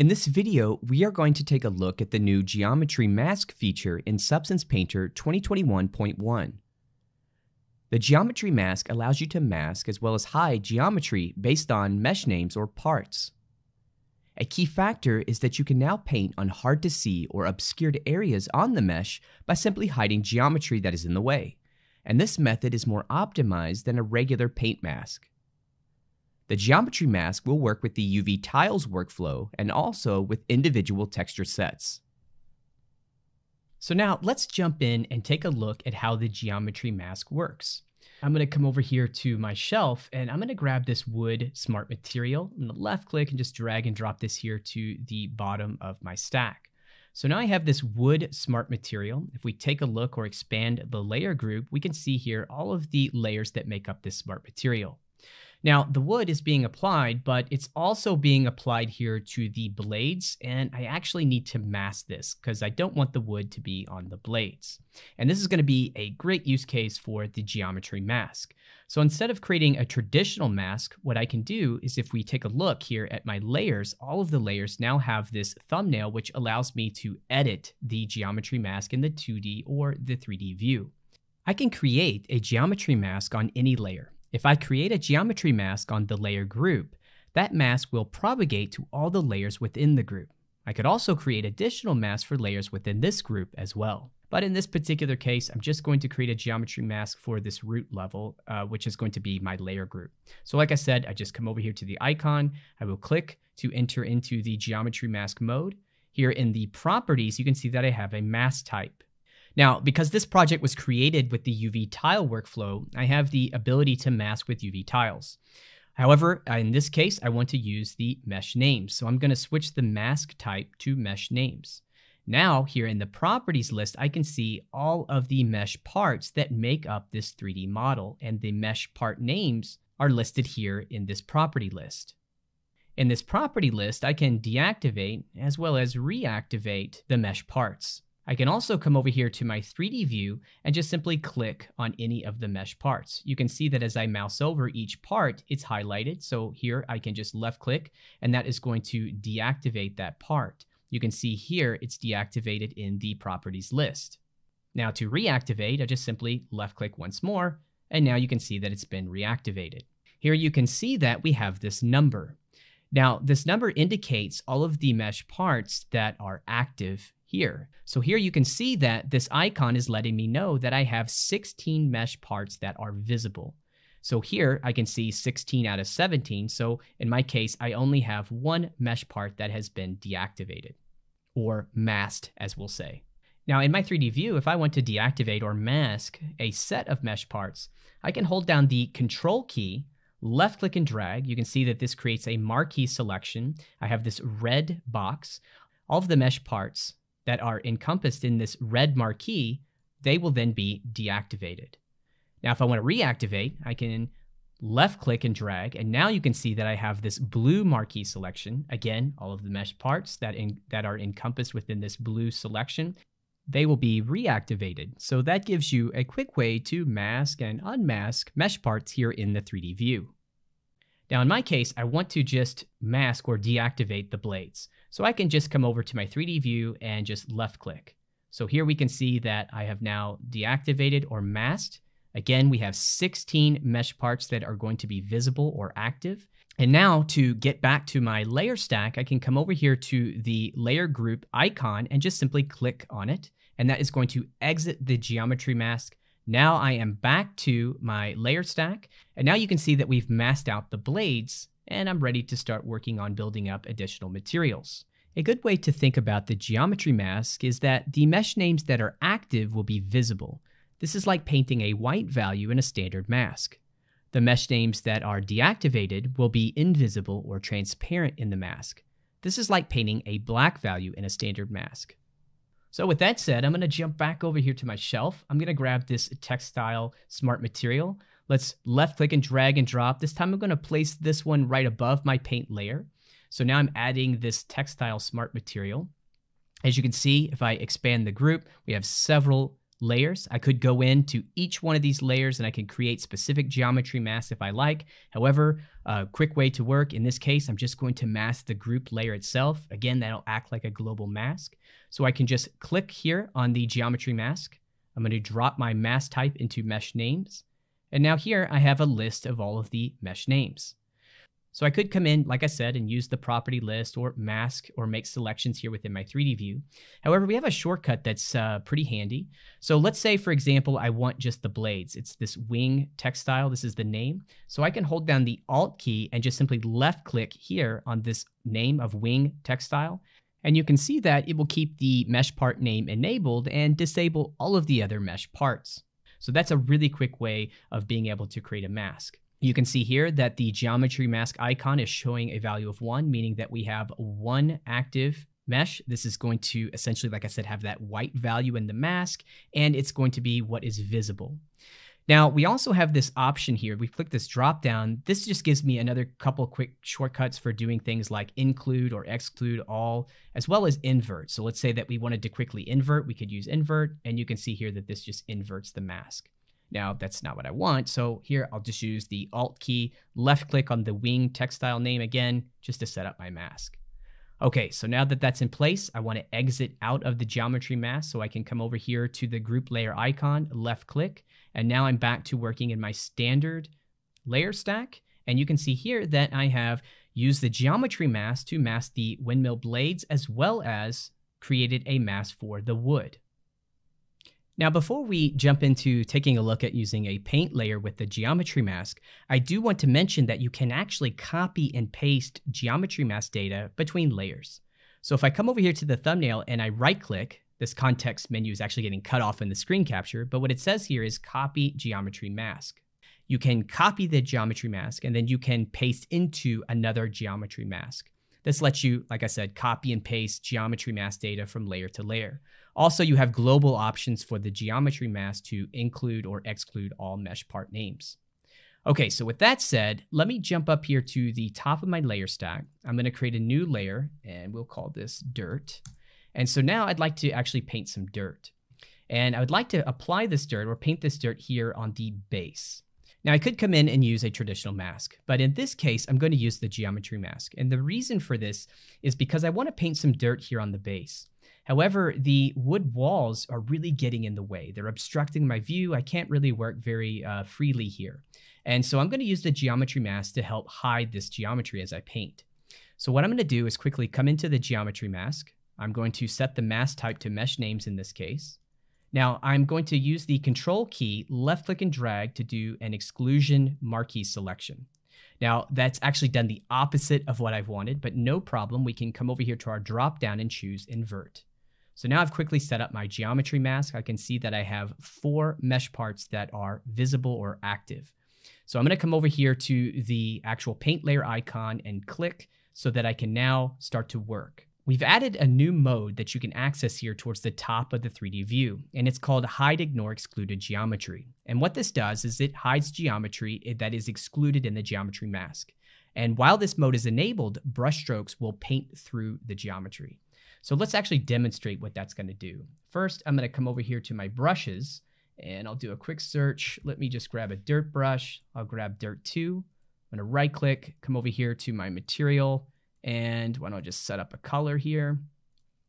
In this video, we are going to take a look at the new Geometry Mask feature in Substance Painter 2021.1. The Geometry Mask allows you to mask as well as hide geometry based on mesh names or parts. A key factor is that you can now paint on hard-to-see or obscured areas on the mesh by simply hiding geometry that is in the way, and this method is more optimized than a regular paint mask. The Geometry Mask will work with the UV tiles workflow and also with individual texture sets. So now let's jump in and take a look at how the Geometry Mask works. I'm going to come over here to my shelf and I'm going to grab this wood smart material. I'm going to left click and just drag and drop this here to the bottom of my stack. So now I have this wood smart material. If we take a look or expand the layer group, we can see here all of the layers that make up this smart material. Now the wood is being applied, but it's also being applied here to the blades, and I actually need to mask this because I don't want the wood to be on the blades. And this is going to be a great use case for the Geometry Mask. So instead of creating a traditional mask, what I can do is if we take a look here at my layers, all of the layers now have this thumbnail which allows me to edit the Geometry Mask in the 2D or the 3D view. I can create a Geometry Mask on any layer. If I create a geometry mask on the layer group, that mask will propagate to all the layers within the group. I could also create additional masks for layers within this group as well. But in this particular case, I'm just going to create a geometry mask for this root level, which is going to be my layer group. So like I said, I just come over here to the icon. I will click to enter into the geometry mask mode. Here in the properties, you can see that I have a mask type. Now, because this project was created with the UV tile workflow, I have the ability to mask with UV tiles. However, in this case, I want to use the mesh names. So I'm going to switch the mask type to mesh names. Now, here in the properties list, I can see all of the mesh parts that make up this 3D model, and the mesh part names are listed here in this property list. In this property list, I can deactivate as well as reactivate the mesh parts. I can also come over here to my 3D view and just simply click on any of the mesh parts. You can see that as I mouse over each part, it's highlighted. So here I can just left click and that is going to deactivate that part. You can see here it's deactivated in the properties list. Now to reactivate, I just simply left click once more and now you can see that it's been reactivated. Here you can see that we have this number. Now this number indicates all of the mesh parts that are active here. So here you can see that this icon is letting me know that I have 16 mesh parts that are visible. So here I can see 16 out of 17. So in my case, I only have one mesh part that has been deactivated or masked, as we'll say. Now in my 3D view, if I want to deactivate or mask a set of mesh parts, I can hold down the control key, left click and drag. You can see that this creates a marquee selection. I have this red box. All of the mesh parts that are encompassed in this red marquee, they will then be deactivated. Now, if I want to reactivate, I can left click and drag, and now you can see that I have this blue marquee selection. Again, all of the mesh parts that are encompassed within this blue selection, they will be reactivated. So that gives you a quick way to mask and unmask mesh parts here in the 3D view. Now, in my case, I want to just mask or deactivate the blades. So I can just come over to my 3D view and just left click. So here we can see that I have now deactivated or masked. Again, we have 16 mesh parts that are going to be visible or active. And now to get back to my layer stack, I can come over here to the layer group icon and just simply click on it. And that is going to exit the geometry mask. Now I am back to my layer stack, and now you can see that we've masked out the blades, and I'm ready to start working on building up additional materials. A good way to think about the geometry mask is that the mesh names that are active will be visible. This is like painting a white value in a standard mask. The mesh names that are deactivated will be invisible or transparent in the mask. This is like painting a black value in a standard mask. So with that said, I'm going to jump back over here to my shelf. I'm going to grab this textile smart material. Let's left click and drag and drop. This time I'm going to place this one right above my paint layer. So now I'm adding this textile smart material. As you can see, if I expand the group, we have several layers. I could go into each one of these layers and I can create specific geometry masks if I like. However, a quick way to work, in this case, I'm just going to mask the group layer itself. Again, that'll act like a global mask. So I can just click here on the geometry mask. I'm going to drop my mask type into mesh names. And now here I have a list of all of the mesh names. So I could come in, like I said, and use the property list or mask or make selections here within my 3D view. However, we have a shortcut that's pretty handy. So let's say, for example, I want just the blades. It's this wing textile. This is the name. So I can hold down the Alt key and just simply left click here on this name of wing textile. And you can see that it will keep the mesh part name enabled and disable all of the other mesh parts. So that's a really quick way of being able to create a mask. You can see here that the geometry mask icon is showing a value of 1, meaning that we have one active mesh. This is going to essentially, like I said, have that white value in the mask, and it's going to be what is visible. Now, we also have this option here. We click this drop down. This just gives me another couple quick shortcuts for doing things like include or exclude all, as well as invert. So let's say that we wanted to quickly invert. We could use invert, and you can see here that this just inverts the mask. Now, that's not what I want. So here, I'll just use the Alt key, left click on the wing textile name again, just to set up my mask. Okay, so now that that's in place, I want to exit out of the geometry mask. So I can come over here to the group layer icon, left click, and now I'm back to working in my standard layer stack. And you can see here that I have used the geometry mask to mask the windmill blades, as well as created a mask for the wood. Now, before we jump into taking a look at using a paint layer with the geometry mask, I do want to mention that you can actually copy and paste geometry mask data between layers. So if I come over here to the thumbnail and I right click, this context menu is actually getting cut off in the screen capture, but what it says here is copy geometry mask. You can copy the geometry mask and then you can paste into another geometry mask. This lets you, like I said, copy and paste geometry mask data from layer to layer. Also, you have global options for the geometry mask to include or exclude all mesh part names. Okay, so with that said, let me jump up here to the top of my layer stack. I'm going to create a new layer, and we'll call this dirt. And so now I'd like to actually paint some dirt. And I would like to apply this dirt or paint this dirt here on the base. Now, I could come in and use a traditional mask, but in this case, I'm going to use the geometry mask. And the reason for this is because I want to paint some dirt here on the base. However, the wood walls are really getting in the way. They're obstructing my view. I can't really work very freely here. And so I'm going to use the geometry mask to help hide this geometry as I paint. So what I'm going to do is quickly come into the geometry mask. I'm going to set the mask type to mesh names in this case. Now, I'm going to use the Control key, left click and drag to do an exclusion marquee selection. Now, that's actually done the opposite of what I've wanted, but no problem. We can come over here to our drop down and choose invert. So now I've quickly set up my geometry mask. I can see that I have 4 mesh parts that are visible or active. So I'm going to come over here to the actual paint layer icon and click so that I can now start to work. We've added a new mode that you can access here towards the top of the 3D view, and it's called Hide Ignore Excluded Geometry. And what this does is it hides geometry that is excluded in the geometry mask. And while this mode is enabled, brushstrokes will paint through the geometry. So let's actually demonstrate what that's going to do. First, I'm going to come over here to my brushes, and I'll do a quick search. Let me just grab a dirt brush. I'll grab Dirt 2. I'm going to right-click, come over here to my material, and why don't I just set up a color here?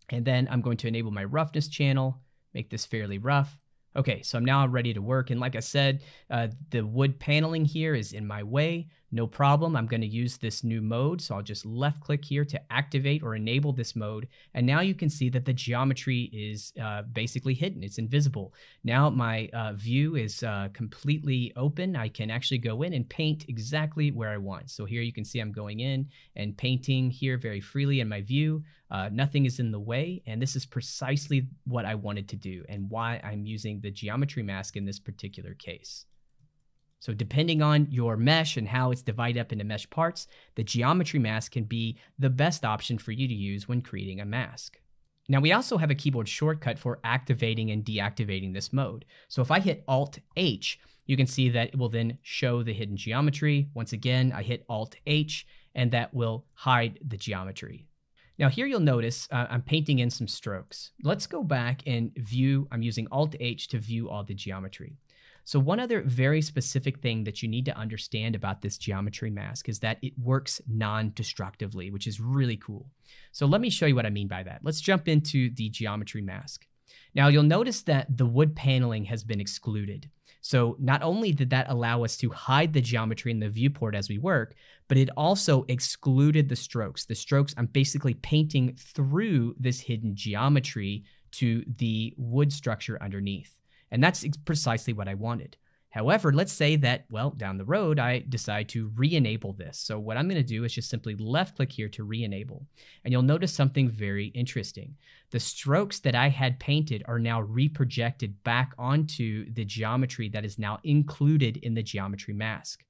And then I'm going to enable my roughness channel, make this fairly rough. Okay, so I'm now ready to work. And like I said, the wood paneling here is in my way. No problem. I'm going to use this new mode. So I'll just left click here to activate or enable this mode. And now you can see that the geometry is basically hidden. It's invisible. Now my view is completely open. I can actually go in and paint exactly where I want. So here you can see I'm going in and painting here very freely in my view. Nothing is in the way. And this is precisely what I wanted to do and why I'm using the geometry mask in this particular case. So depending on your mesh and how it's divided up into mesh parts, the geometry mask can be the best option for you to use when creating a mask. Now, we also have a keyboard shortcut for activating and deactivating this mode. So if I hit Alt H, you can see that it will then show the hidden geometry. Once again, I hit Alt H, and that will hide the geometry. Now here you'll notice I'm painting in some strokes. Let's go back and view. I'm using Alt H to view all the geometry. So one other very specific thing that you need to understand about this geometry mask is that it works non-destructively, which is really cool. So let me show you what I mean by that. Let's jump into the geometry mask. Now you'll notice that the wood paneling has been excluded. So not only did that allow us to hide the geometry in the viewport as we work, but it also excluded the strokes. The strokes, I'm basically painting through this hidden geometry to the wood structure underneath. And that's precisely what I wanted. However, let's say that, well, down the road, I decide to re-enable this. So what I'm gonna do is just simply left click here to re-enable. And you'll notice something very interesting. The strokes that I had painted are now reprojected back onto the geometry that is now included in the geometry mask.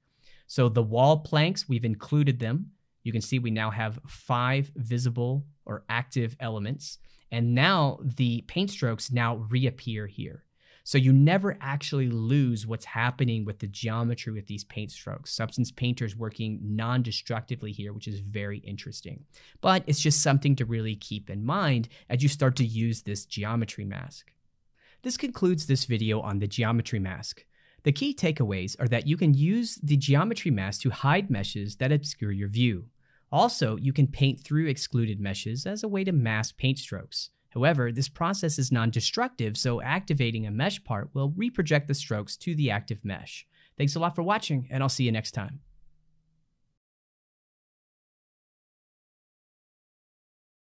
So the wall planks, we've included them. You can see we now have 5 visible or active elements. And now the paint strokes now reappear here. So you never actually lose what's happening with the geometry with these paint strokes. Substance Painter is working non-destructively here, which is very interesting. But it's just something to really keep in mind as you start to use this geometry mask. This concludes this video on the geometry mask. The key takeaways are that you can use the geometry mask to hide meshes that obscure your view. Also, you can paint through excluded meshes as a way to mask paint strokes. However, this process is non-destructive, so activating a mesh part will reproject the strokes to the active mesh. Thanks a lot for watching, and I'll see you next time.